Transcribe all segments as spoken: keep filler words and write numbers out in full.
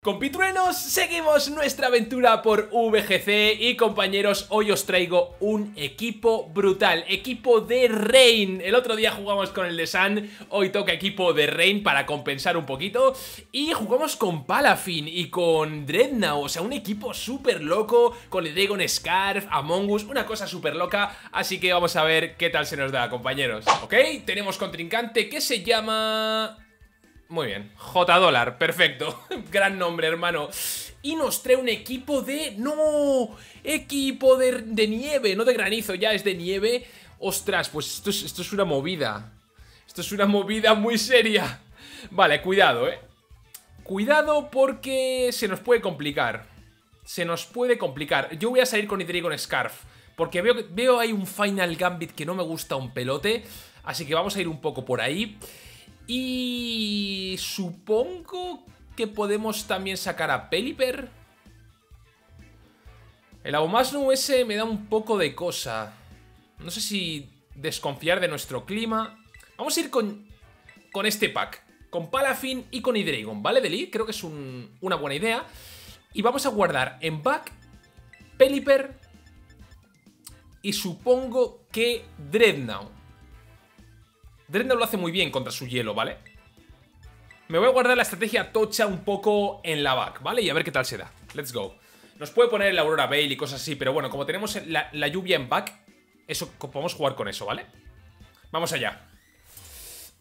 Compitruenos, seguimos nuestra aventura por V G C y compañeros, hoy os traigo un equipo brutal, equipo de Rain. El otro día jugamos con el de Sun, hoy toca equipo de Rain para compensar un poquito y jugamos con Palafin y con Drednaw, o sea, un equipo súper loco, con el Dragon Scarf, Amoonguss, una cosa súper loca, así que vamos a ver qué tal se nos da, compañeros. Ok, tenemos contrincante que se llama... Muy bien, J-Dólar, perfecto. Gran nombre, hermano. Y nos trae un equipo de... ¡No! Equipo de, de nieve, no de granizo, ya es de nieve. Ostras, pues esto es, esto es una movida. Esto es una movida muy seria. Vale, cuidado, eh. Cuidado porque se nos puede complicar. Se nos puede complicar. Yo voy a salir con Hydreigon Scarf, porque veo, veo ahí un Final Gambit que no me gusta un pelote. Así que vamos a ir un poco por ahí. Y supongo que podemos también sacar a Pelipper. El Abomasnow ese me da un poco de cosa. No sé si desconfiar de nuestro clima. Vamos a ir con, con este pack. Con Palafin y con Hydreigon, ¿vale, Deli? Creo que es un, una buena idea. Y vamos a guardar en pack Pelipper y supongo que Drednaw. Drednaw lo hace muy bien contra su hielo, ¿vale? Me voy a guardar la estrategia tocha un poco en la back, ¿vale? Y a ver qué tal se da. Let's go. Nos puede poner el Aurora Veil y cosas así, pero bueno, como tenemos la, la lluvia en back, eso, podemos jugar con eso, ¿vale? Vamos allá.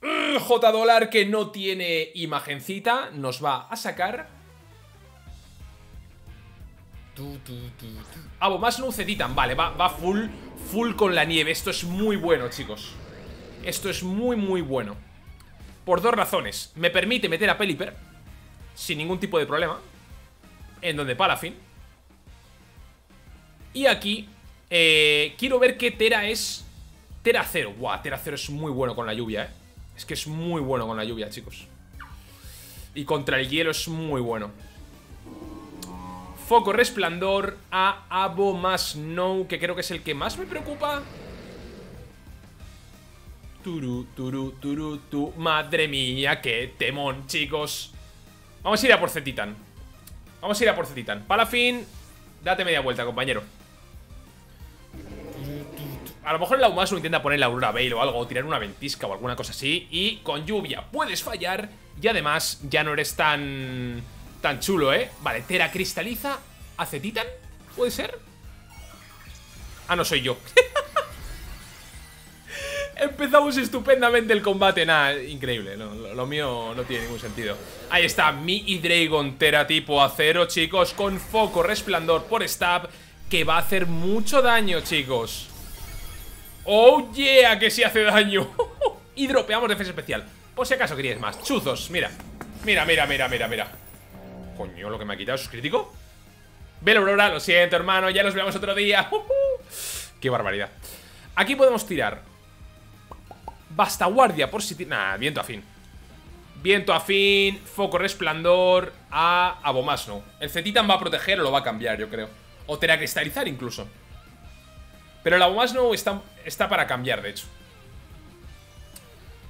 Mm, J-Dólar, que no tiene imagencita, nos va a sacar... Ah, más Nucetitan, vale, va, va full, full con la nieve. Esto es muy bueno, chicos. Esto es muy, muy bueno. Por dos razones. Me permite meter a Pelipper sin ningún tipo de problema, en donde Palafin. Y aquí eh, quiero ver qué Tera es. Tera cero. Guau, Tera cero es muy bueno con la lluvia, eh. Es que es muy bueno con la lluvia, chicos. Y contra el hielo es muy bueno. Foco resplandor a Abomasnow, que creo que es el que más me preocupa. Turu, turu, turu, tu. Madre mía, qué temón, chicos. Vamos a ir a por Nucetitan. Vamos a ir a por Nucetitan. Palafin, date media vuelta, compañero. A lo mejor el Aurora Veil intenta poner la Aurora Veil o algo, o tirar una ventisca o alguna cosa así. Y con lluvia puedes fallar. Y además ya no eres tan... tan chulo, ¿eh? Vale, Tera cristaliza a Nucetitan. ¿Puede ser? Ah, no, soy yo. Empezamos estupendamente el combate. Nada, increíble, no, lo, lo mío no tiene ningún sentido. Ahí está, mi Hydreigon Tera tipo acero, chicos, con foco resplandor por stab, que va a hacer mucho daño, chicos. Oh yeah, que sí hace daño. Y dropeamos defensa especial, por si acaso queríais más, chuzos, mira. Mira, mira, mira, mira, mira. Coño, lo que me ha quitado, ¿eso es crítico? Velo, Aurora, lo siento, hermano, ya nos vemos otro día. Qué barbaridad. Aquí podemos tirar Basta guardia por si tiene... Nah, viento afín. Viento afín, foco resplandor a Abomasnow. El Nucetitan va a proteger o lo va a cambiar, yo creo. O Tera cristalizar incluso. Pero el Abomasnow está, está para cambiar, de hecho.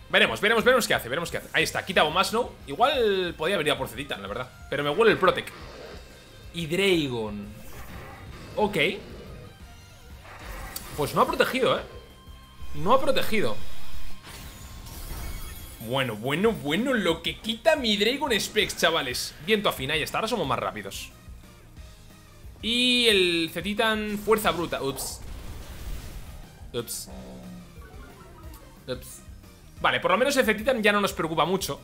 Veremos, veremos, veremos qué hace, veremos qué hace. Ahí está, quita Abomasnow. Igual podía haber ido por Nucetitan, la verdad. Pero me huele el Protec. Hydreigon. Ok. Pues no ha protegido, eh. No ha protegido. Bueno, bueno, bueno, lo que quita mi Hydreigon Specs, chavales. Viento afín, ahí está, ahora somos más rápidos. Y el Nucetitan, fuerza bruta. Ups. Ups. Ups. Vale, por lo menos el Nucetitan ya no nos preocupa mucho.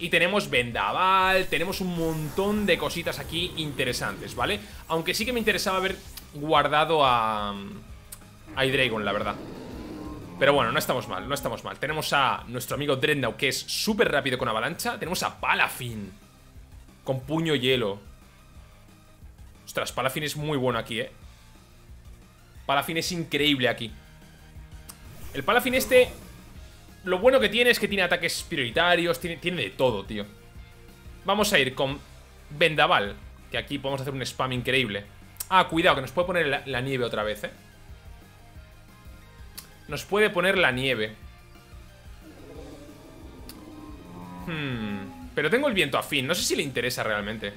Y tenemos Vendaval, tenemos un montón de cositas aquí interesantes, ¿vale? Aunque sí que me interesaba haber guardado a... a Hydreigon, la verdad. Pero bueno, no estamos mal, no estamos mal. Tenemos a nuestro amigo Drednaw, que es súper rápido con avalancha. Tenemos a Palafin con puño hielo. Ostras, Palafin es muy bueno aquí, eh. Palafin es increíble aquí. El Palafin este, lo bueno que tiene es que tiene ataques prioritarios. Tiene, tiene de todo, tío. Vamos a ir con Vendaval, que aquí podemos hacer un spam increíble. Ah, cuidado, que nos puede poner la, la nieve otra vez, eh. Nos puede poner la nieve. Hmm. Pero tengo el viento afín, no sé si le interesa realmente.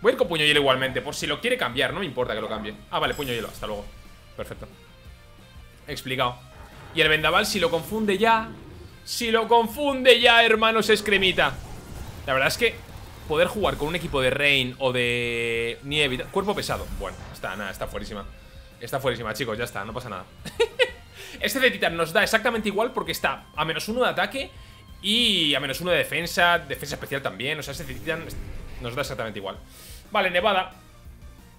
Voy a ir con puño hielo igualmente, por si lo quiere cambiar, no me importa que lo cambie. Ah, vale, puño hielo, hasta luego. Perfecto. Explicado. Y el vendaval, si lo confunde ya. Si lo confunde ya, hermanos, es cremita. La verdad es que poder jugar con un equipo de rain o de nieve, cuerpo pesado. Bueno, está, nada, está fuerísima. Está fuerísima, chicos, ya está, no pasa nada. Este de Titan nos da exactamente igual porque está a menos uno de ataque y a menos uno de defensa, defensa especial también. O sea, este de Titan nos da exactamente igual. Vale, nevada.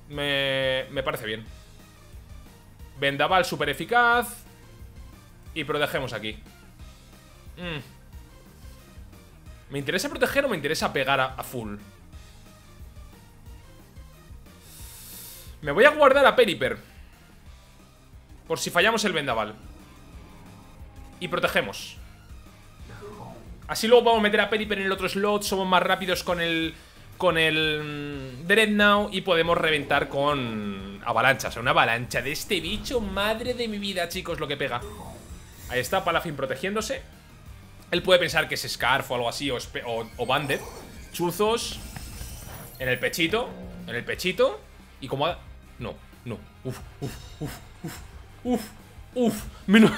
Me, me parece bien. Vendaval super eficaz. Y protegemos aquí. Mm. ¿Me interesa proteger o me interesa pegar a, a full? Me voy a guardar a Pelipper por si fallamos el vendaval. Y protegemos. Así luego vamos a meter a Pelipper en el otro slot. Somos más rápidos con el... Con el Drednaw y podemos reventar con avalancha. O sea, una avalancha de este bicho. Madre de mi vida, chicos, lo que pega. Ahí está Palafin protegiéndose. Él puede pensar que es Scarf o algo así. O, o, o Bandit. Chuzos. En el pechito. En el pechito. Y como... Ha... No, no. Uf, uf, uf, uf, uf, uf. Menos...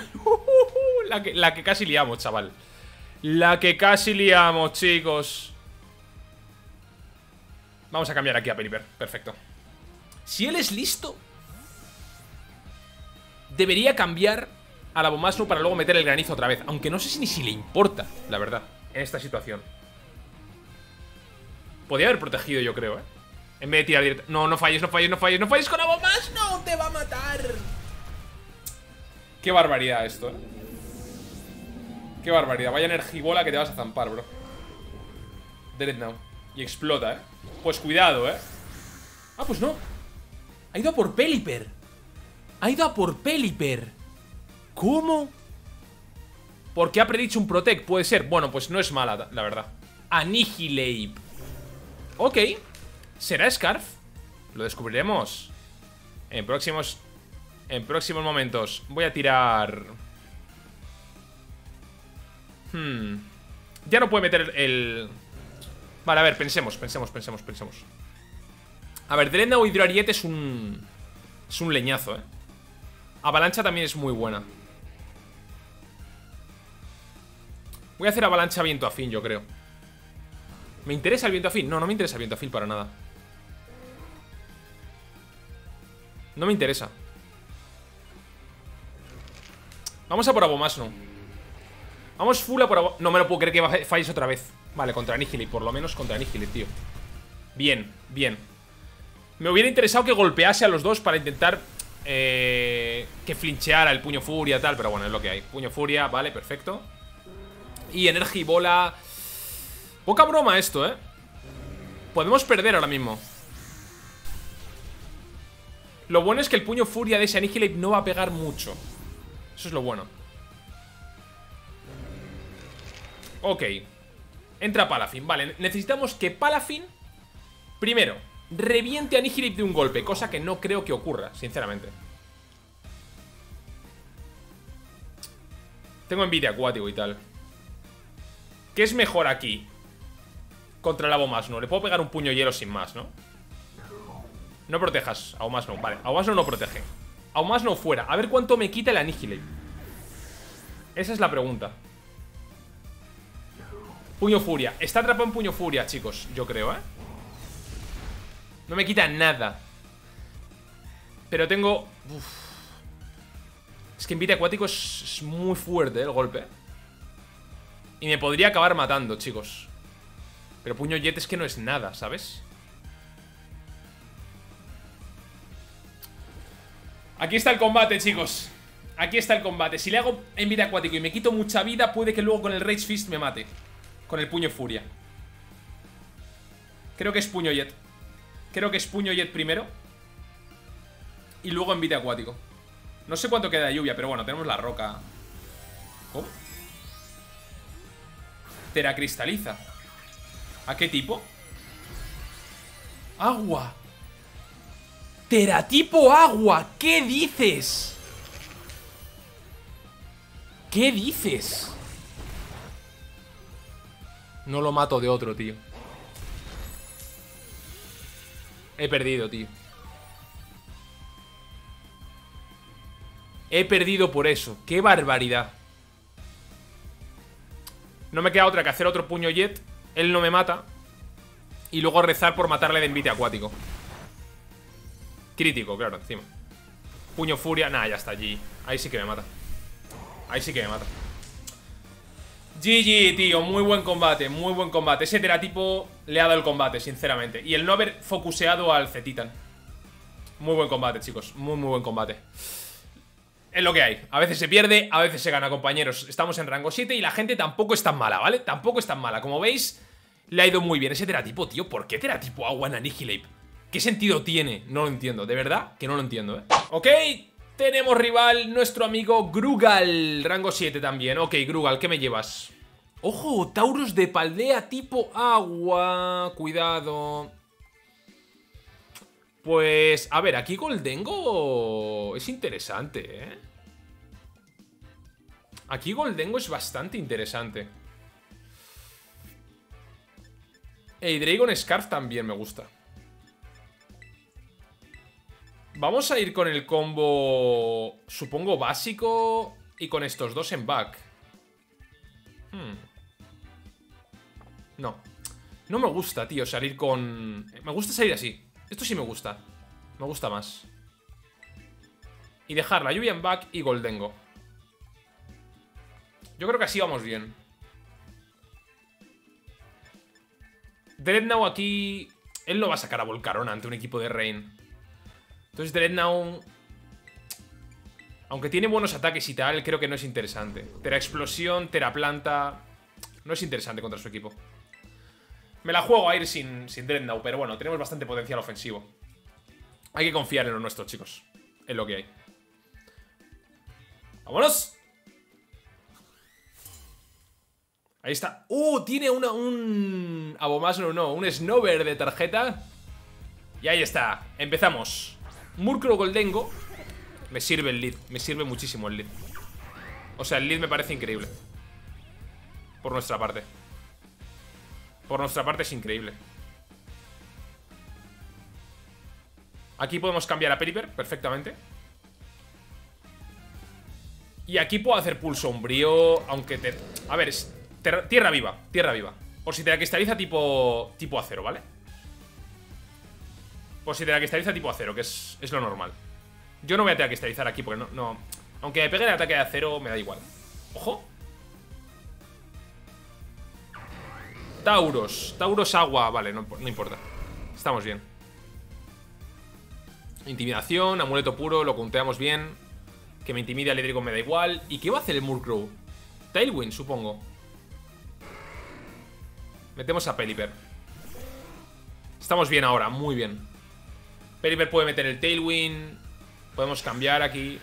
La que, la que casi liamos, chaval. La que casi liamos, chicos. Vamos a cambiar aquí a Pelipper, perfecto. Si él es listo, debería cambiar a la Abomasnow para luego meter el granizo otra vez. Aunque no sé si ni si le importa, la verdad, en esta situación. Podría haber protegido, yo creo, ¿eh? En vez de tirar directo. No, no falles, no falles, no falles, no falles con Abomasnow, te va a matar. Qué barbaridad esto, ¿eh? Qué barbaridad, vaya energibola que te vas a zampar, bro. Drednaw. Y explota, ¿eh? Pues cuidado, ¿eh? Ah, pues no. Ha ido a por Pelipper. Ha ido a por Pelipper. ¿Cómo? Porque ha predicho un Protect, puede ser. Bueno, pues no es mala, la verdad. Annihilape. Ok. ¿Será Scarf? Lo descubriremos en próximos... En próximos momentos. Voy a tirar... Hmm. Ya no puede meter el... Vale, a ver, pensemos, pensemos, pensemos, pensemos. A ver, Drednaw Hidroariete es un... Es un leñazo, eh. Avalancha también es muy buena. Voy a hacer avalancha viento afín, yo creo. ¿Me interesa el viento afín? No, no me interesa el viento afín para nada. No me interesa. Vamos a por Abomasnow. Vamos full a por Abomasnow. No me lo puedo creer que falles otra vez. Vale, contra Annihilape, por lo menos contra Annihilape, tío. Bien, bien. Me hubiera interesado que golpease a los dos para intentar eh, que flincheara el puño furia, tal. Pero bueno, es lo que hay. Puño furia, vale, perfecto. Y energibola. Poca broma esto, ¿eh? Podemos perder ahora mismo. Lo bueno es que el puño furia de ese Annihilape no va a pegar mucho. Eso es lo bueno. Ok. Entra Palafin, vale, necesitamos que Palafin primero reviente a Annihilape de un golpe, cosa que no creo que ocurra, sinceramente. Tengo envite acuático y tal. ¿Qué es mejor aquí? Contra el Abomasnow, le puedo pegar un puño hielo sin más, ¿no? No protejas a Abomasnow, vale, a Abomasnow no protege. A Abomasnow fuera, a ver cuánto me quita el Annihilape. Esa es la pregunta. Puño furia, está atrapado en puño furia, chicos. Yo creo, ¿eh? No me quita nada. Pero tengo... Uf. Es que en Envite acuático es, es muy fuerte, ¿eh? El golpe. Y me podría acabar matando, chicos. Pero puño jet es que no es nada, ¿sabes? Aquí está el combate, chicos. Aquí está el combate. Si le hago en Envite acuático y me quito mucha vida, puede que luego con el Rage Fist me mate. Con el puño furia. Creo que es puño jet. Creo que es puño jet primero. Y luego envite acuático. No sé cuánto queda de lluvia, pero bueno, tenemos la roca. ¿Cómo? Tera cristaliza. ¿A qué tipo? Agua. Tera tipo agua. ¿Qué dices? ¿Qué dices? No lo mato de otro, tío. He perdido, tío. He perdido por eso. ¡Qué barbaridad! No me queda otra que hacer otro puño jet. Él no me mata. Y luego rezar por matarle de envite acuático. Crítico, claro, encima. Puño furia. Nah, ya está, G G. Ahí sí que me mata. Ahí sí que me mata. G G, tío. Muy buen combate, muy buen combate. Ese teratipo le ha dado el combate, sinceramente. Y el no haber focuseado al Zetitan. Muy buen combate, chicos. Muy, muy buen combate. Es lo que hay. A veces se pierde, a veces se gana, compañeros. Estamos en rango siete y la gente tampoco es tan mala, ¿vale? Tampoco es tan mala. Como veis, le ha ido muy bien. Ese teratipo, tío. ¿Por qué teratipo agua en Annihilape? ¿Qué sentido tiene? No lo entiendo. De verdad que no lo entiendo, ¿eh? Ok, tenemos rival, nuestro amigo Grugal. Rango siete también. Ok, Grugal, ¿qué me llevas? ¡Ojo! Tauros de Paldea tipo agua. Cuidado. Pues, a ver, aquí Gholdengo es interesante, ¿eh? Aquí Gholdengo es bastante interesante. Y Dragon Scarf también me gusta. Vamos a ir con el combo, supongo, básico. Y con estos dos en back. Hmm. No. No me gusta, tío, salir con... Me gusta salir así. Esto sí me gusta. Me gusta más. Y dejar la lluvia en back y Gholdengo. Yo creo que así vamos bien. Drednaw aquí... Él no va a sacar a Volcarona ante un equipo de Rain. Entonces Drednaw, aunque tiene buenos ataques y tal, creo que no es interesante. Tera explosión, Tera planta. No es interesante contra su equipo. Me la juego a ir sin, sin Drednaw, pero bueno, tenemos bastante potencial ofensivo. Hay que confiar en lo nuestro, chicos. Es lo que hay. ¡Vámonos! Ahí está. ¡Uh! Tiene una, un... Abomasnow, no, un Snover de tarjeta. Y ahí está. Empezamos. Murkrow Gholdengo. Me sirve el lead, me sirve muchísimo el lead. O sea, el lead me parece increíble. Por nuestra parte. Por nuestra parte es increíble. Aquí podemos cambiar a Pelipper perfectamente. Y aquí puedo hacer pulso sombrío. Aunque te... A ver, es ter... tierra viva, tierra viva. O si te la cristaliza tipo, tipo acero, ¿vale? Pues si te la cristaliza tipo acero, que es, es lo normal. Yo no voy a tener que cristalizar aquí porque no, no... Aunque me pegue el ataque de acero, me da igual. ¡Ojo! Tauros. Tauros agua. Vale, no, no importa. Estamos bien. Intimidación, amuleto puro, lo conteamos bien. Que me intimide al Hydreigon me da igual. ¿Y qué va a hacer el Murkrow? Tailwind, supongo. Metemos a Pelipper. Estamos bien ahora, muy bien. Pelipper puede meter el Tailwind. Podemos cambiar aquí.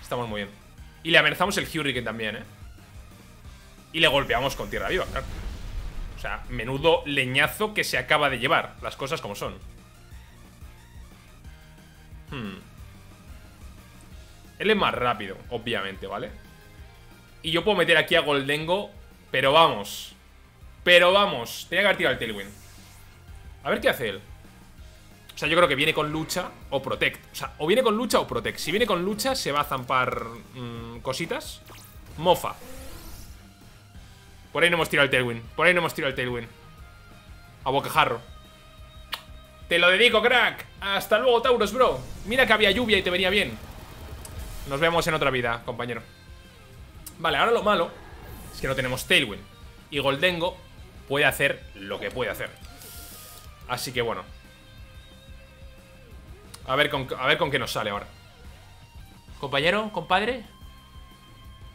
Estamos muy bien. Y le amenazamos el Hurricane también, ¿eh? Y le golpeamos con Tierra Viva, claro. O sea, menudo leñazo que se acaba de llevar. Las cosas como son. Hmm. Él es más rápido, obviamente, ¿vale? Y yo puedo meter aquí a Gholdengo. Pero vamos. Pero vamos. Tenía que haber tirado el Tailwind. A ver qué hace él. O sea, yo creo que viene con lucha o protect. O sea, o viene con lucha o protect. Si viene con lucha, se va a zampar mmm, cositas. Mofa. Por ahí no hemos tirado el Tailwind. Por ahí no hemos tirado el Tailwind. A bocajarro. Te lo dedico, crack. Hasta luego, Tauros, bro. Mira que había lluvia y te venía bien. Nos vemos en otra vida, compañero. Vale, ahora lo malo es que no tenemos Tailwind. Y Gholdengo puede hacer lo que puede hacer. Así que bueno. A ver, con, a ver con qué nos sale ahora. Compañero, compadre,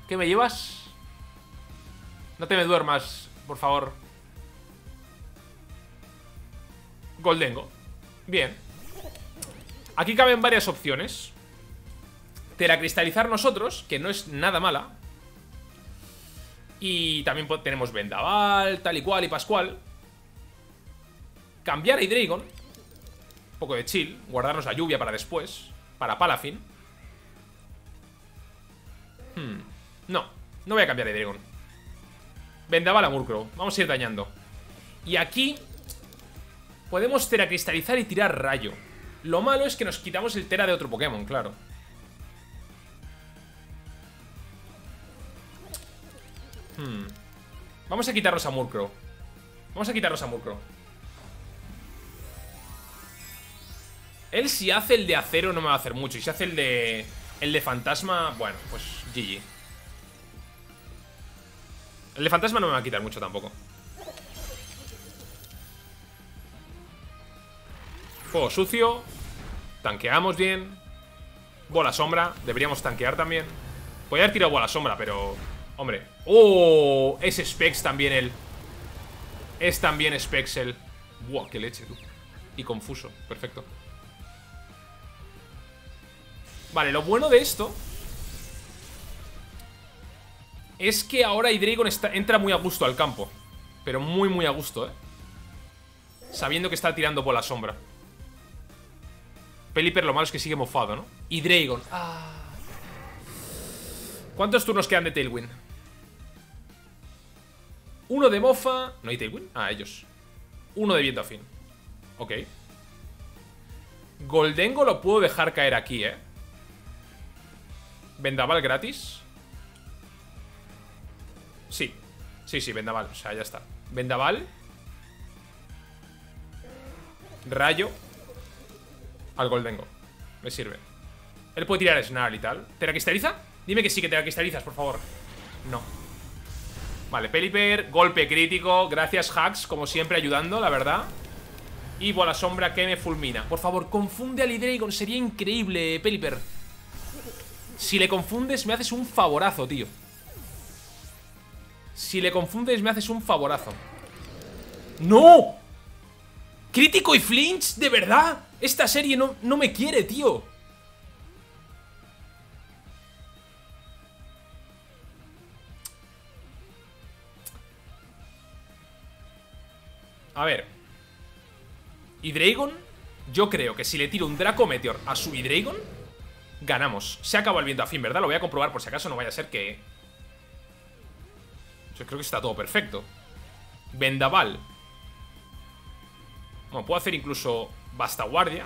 ¿qué me llevas? No te me duermas, por favor. Gholdengo. Bien. Aquí caben varias opciones. Teracristalizar nosotros, que no es nada mala. Y también tenemos Vendaval, tal y cual y pascual. Cambiar a Hydreigon. Un poco de chill. Guardarnos la lluvia para después. Para Palafin. Hmm. No. No voy a cambiar a Hydreigon. Vendaval a Murkrow. Vamos a ir dañando. Y aquí podemos Tera Cristalizar y tirar Rayo. Lo malo es que nos quitamos el Tera de otro Pokémon, claro. Hmm. Vamos a quitarnos a Murkrow. Vamos a quitarnos a Murkrow. Él si hace el de acero no me va a hacer mucho. Y si hace el de... el de fantasma... bueno, pues G G. El de fantasma no me va a quitar mucho tampoco. Fuego sucio. Tanqueamos bien. Bola sombra. Deberíamos tanquear también. Podría haber tirado bola sombra, pero... hombre. ¡Oh! Es Specs también él. Es también Specs él. ¡Buah! ¡Qué leche, tú! Y confuso. Perfecto. Vale, lo bueno de esto es que ahora Hydreigon está, entra muy a gusto al campo. Pero muy, muy a gusto, ¿eh? Sabiendo que está tirando por la sombra. Pelipper lo malo es que sigue mofado, ¿no? Hydreigon. Ah. ¿Cuántos turnos quedan de Tailwind? Uno de Mofa. ¿No hay Tailwind? Ah, ellos. Uno de viento afín. Ok. Gholdengo lo puedo dejar caer aquí, ¿eh? Vendaval gratis. Sí, sí, sí, vendaval, o sea, ya está. Vendaval. Rayo. Al Gholdengo. Me sirve. Él puede tirar Snarl y tal. ¿Tera cristaliza? Dime que sí, que Tera cristalizas, por favor. No. Vale, Pelipper, golpe crítico. Gracias, Hacks, como siempre, ayudando, la verdad. Y bola sombra que me fulmina. Por favor, confunde al Hydreigon. Sería increíble, Pelipper. Si le confundes, me haces un favorazo, tío. Si le confundes, me haces un favorazo. ¡No! ¿Crítico y flinch? ¿De verdad? Esta serie no, no me quiere, tío. A ver. Hydreigon. Yo creo que si le tiro un Dracometeor a su Hydreigon, ganamos. Se acabó el viento afín, ¿verdad? Lo voy a comprobar por si acaso no vaya a ser que... yo creo que está todo perfecto. Vendaval. Bueno, puedo hacer incluso basta guardia,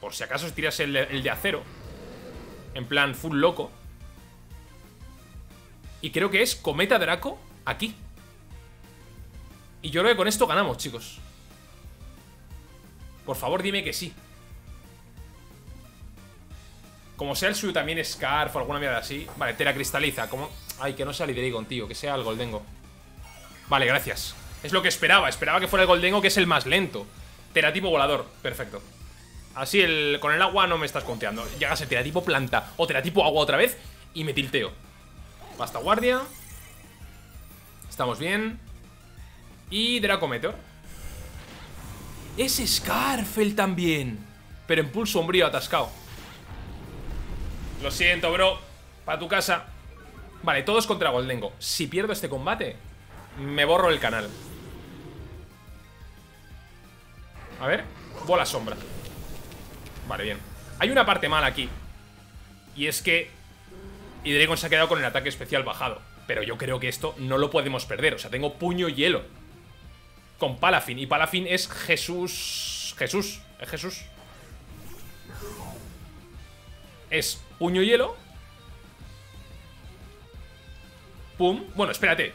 por si acaso tiras el, el de acero. En plan full loco. Y creo que es cometa Draco aquí. Y yo creo que con esto ganamos, chicos. Por favor, dime que sí. Como sea el suyo también Scarf o alguna mierda así. Vale, Tera cristaliza. Como... ay, que no sea el Hydreigon, tío. Que sea el Gholdengo. Vale, gracias. Es lo que esperaba. Esperaba que fuera el Gholdengo, que es el más lento. Tera tipo volador. Perfecto. Así el... con el agua no me estás conteando. Llegas el Tera tipo planta o Tera tipo agua otra vez y me tilteo. Basta guardia. Estamos bien. Y Dracometeor. Es Scarf él también. Pero en pulso sombrío atascado. Lo siento, bro. Pa' tu casa. Vale, todos contra Gholdengo. Si pierdo este combate, me borro el canal. A ver. Bola sombra. Vale, bien. Hay una parte mala aquí. Y es que Hydreigon se ha quedado con el ataque especial bajado. Pero yo creo que esto no lo podemos perder. O sea, tengo puño hielo con Palafin. Y Palafin es Jesús... Jesús. Es Jesús. Es... puño hielo. Pum. Bueno, espérate.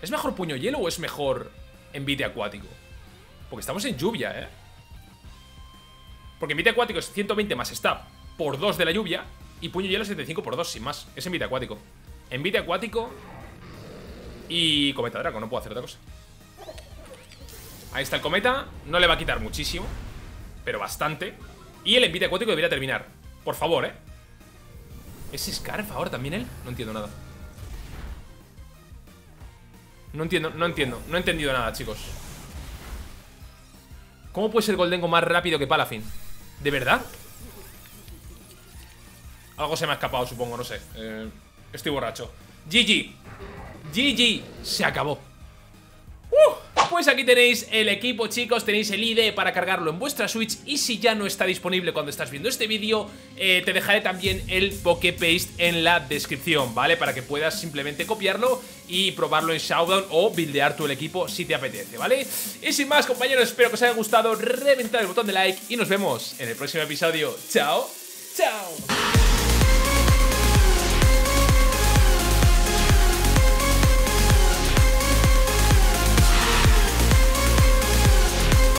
¿Es mejor puño hielo o es mejor envite acuático? Porque estamos en lluvia, ¿eh? Porque envite acuático es ciento veinte más está por dos de la lluvia. Y puño hielo es setenta y cinco por dos, sin más. Es envite acuático. Envite acuático. Y cometa Draco, no puedo hacer otra cosa. Ahí está el cometa. No le va a quitar muchísimo, pero bastante. Y el envite acuático debería terminar. Por favor, ¿eh? ¿Es Scarf ahora también él? No entiendo nada. No entiendo, no entiendo. No he entendido nada, chicos. ¿Cómo puede ser Gholdengo más rápido que Palafin? ¿De verdad? Algo se me ha escapado, supongo, no sé. Eh, estoy borracho. G G. G G. Se acabó. ¡Uh! Pues aquí tenéis el equipo, chicos, tenéis el I D para cargarlo en vuestra Switch. Y si ya no está disponible cuando estás viendo este vídeo, eh, te dejaré también el Pokepaste en la descripción, ¿vale? Para que puedas simplemente copiarlo y probarlo en Showdown o buildear tú el equipo si te apetece, ¿vale? Y sin más, compañeros, espero que os haya gustado. Reventad el botón de like y nos vemos en el próximo episodio. ¡Chao! ¡Chao!